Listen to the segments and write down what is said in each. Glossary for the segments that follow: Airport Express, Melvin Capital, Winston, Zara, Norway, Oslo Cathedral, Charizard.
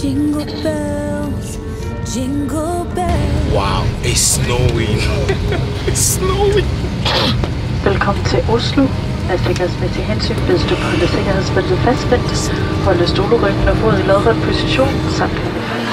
Jingle bells, jingle bells. Wow, it's snowing. It's snowing. Velkommen til Oslo. At sikkerhedsmæssig hensyn bedes du på holde sikkerhedsbæltet fastspændt, holde stolryggen og fod i lodret position samt holde fast.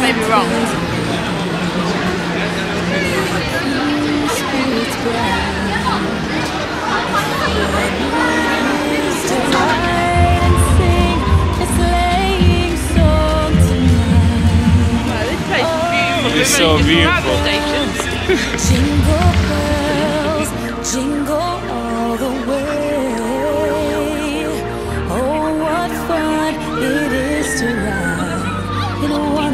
Maybe wrong. It's so beautiful. Jingle bells, jingle all the way.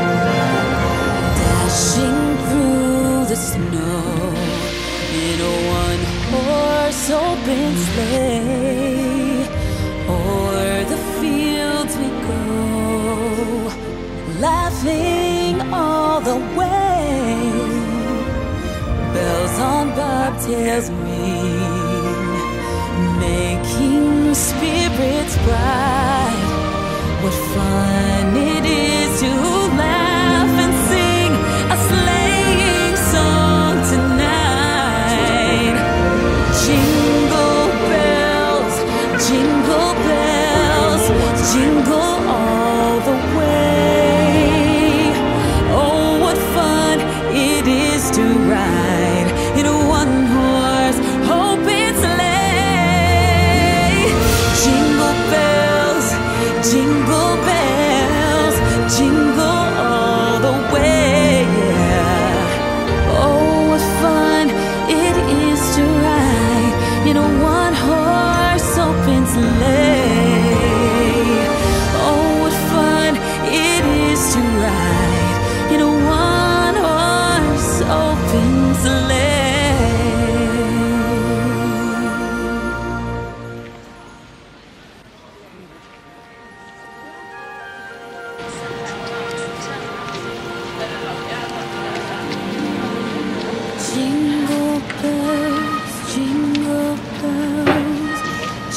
Dashing through the snow in a one-horse open sleigh. O'er the fields we go, laughing all the way. Bells on bobtails ring, making spirits bright. What fun it is to laugh and sing a sleighing song tonight. Jingle. Jingle all the way. Oh, what fun it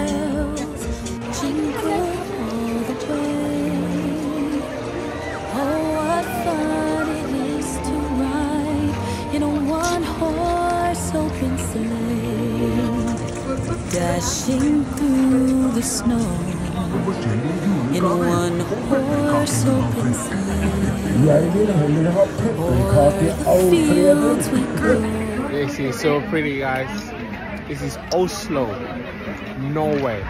jingle all the way. Oh, what fun it is to ride in a one-horse open sleigh. Jingle bells, jingle bells, jingle all the way. Oh, what fun it is to ride in a one-horse open sleigh. Dashing through the snow in a one-horse open sleigh. Over the fields we go. This is so pretty, guys. This is Oslo, Norway.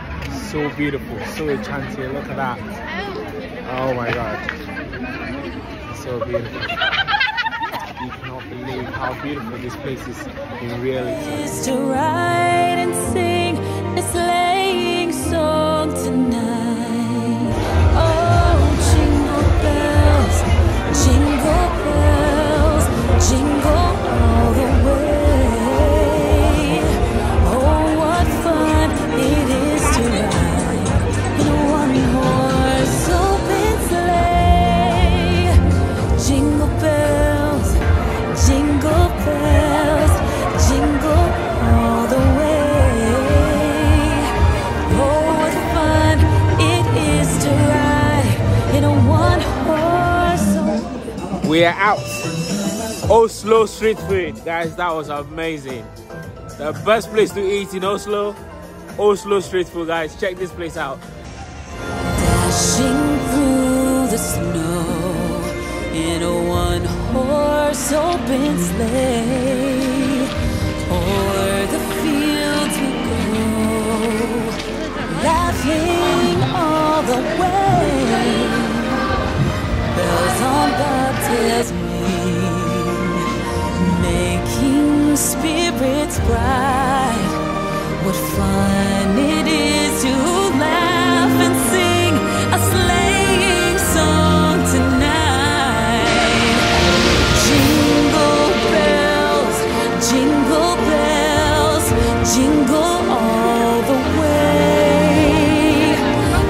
So beautiful, so enchanting. Look at that. Oh my god. So beautiful. You cannot believe how beautiful this place is in reality. It's to ride and sing a sleighing song tonight. Oh, jingle bells, jingle bells, jingle all the way. We are out. Oslo street food. Guys, that was amazing. The best place to eat in Oslo Oslo street food, guys. Check this place out. Dashing through the snow in a one-horse open sleigh, o'er the fields we go, laughing all the way. Bells on bobtails ring, making spirits bright. What fun it is to laugh and sing a sleighing song tonight. Jingle bells, jingle bells, jingle all the way.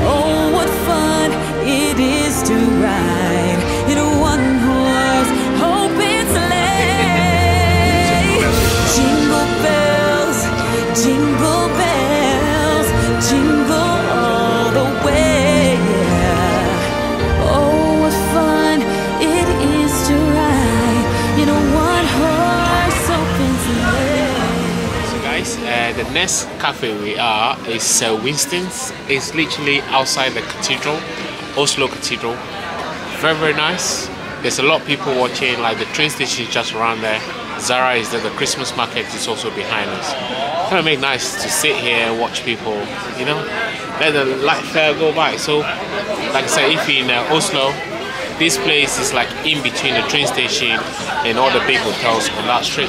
Oh, what fun it is to ride in a one-horse open sleigh. Jingle bells, jingle bells, jingle all the way, yeah. Oh, what fun it is to ride in a one-horse open sleigh. So guys, the next cafe we are is Winston's. It's literally outside the cathedral, Oslo Cathedral. Very, very nice. There's a lot of people watching, like the train station is just around there. Zara is there, the Christmas market is also behind us. Kind of make nice to sit here and watch people, you know, let the light fair go by. So, like I said, if you're in Oslo, this place is like in between the train station and all the big hotels on that street.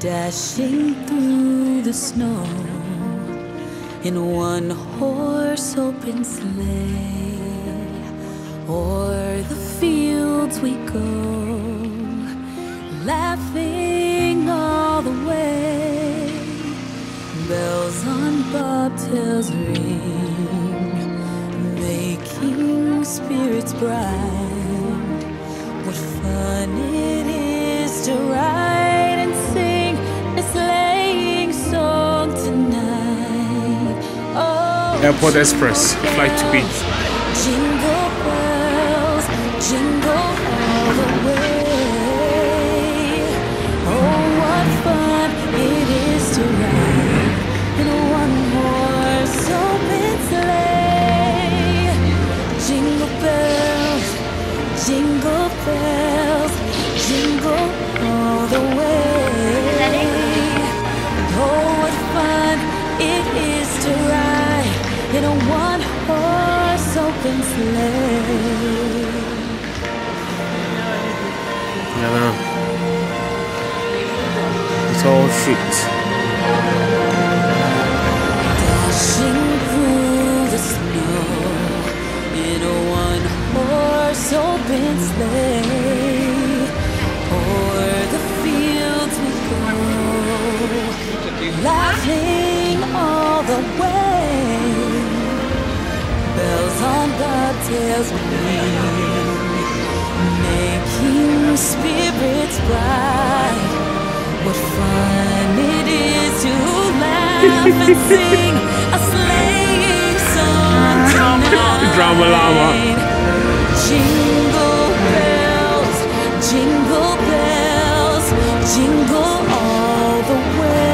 Dashing through the snow in one horse open sleigh, o'er the fields we go, laughing all the way. Bells on bobtails ring, making spirits bright. What fun it is to ride, sleighing song tonight. Oh, Airport Express, flight to beach. Jingle bells, jingle all the way. Oh, what fun it is to ride in a one-horse open sleigh. Jingle bells, jingle bells, jingle all the way. Oh, what fun it is to ride in a one-horse open sleigh. Yeah, so sweet. Laughing all the way, bells on the tails ring, making spirits bright. What fun it is to laugh and sing a sleighing song tonight. Drama llama. Jingle bells, jingle bells, jingle all the way.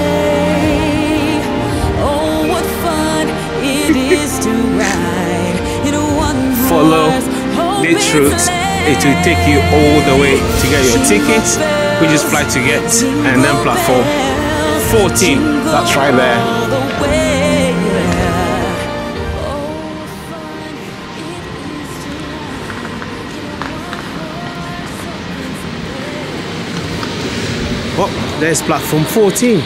Follow the route. It will take you all the way to get your tickets, which is flight to get, and then platform 14. That's right there. Oh, there's platform 14.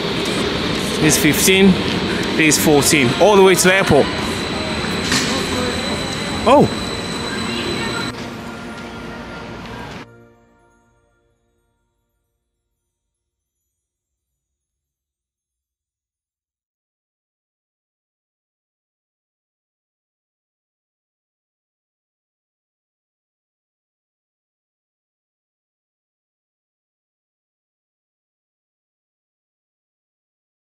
There's 15. There's 14. All the way to the airport. Oh.